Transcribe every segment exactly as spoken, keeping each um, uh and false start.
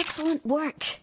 Excellent work.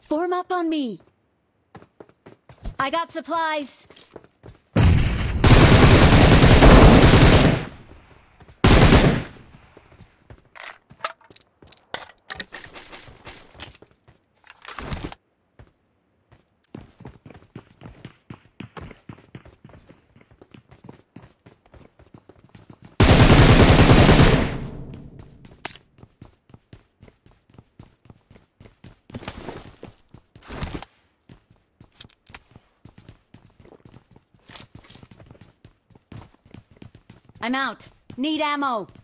Form up on me. I got supplies. I'm out. Need ammo.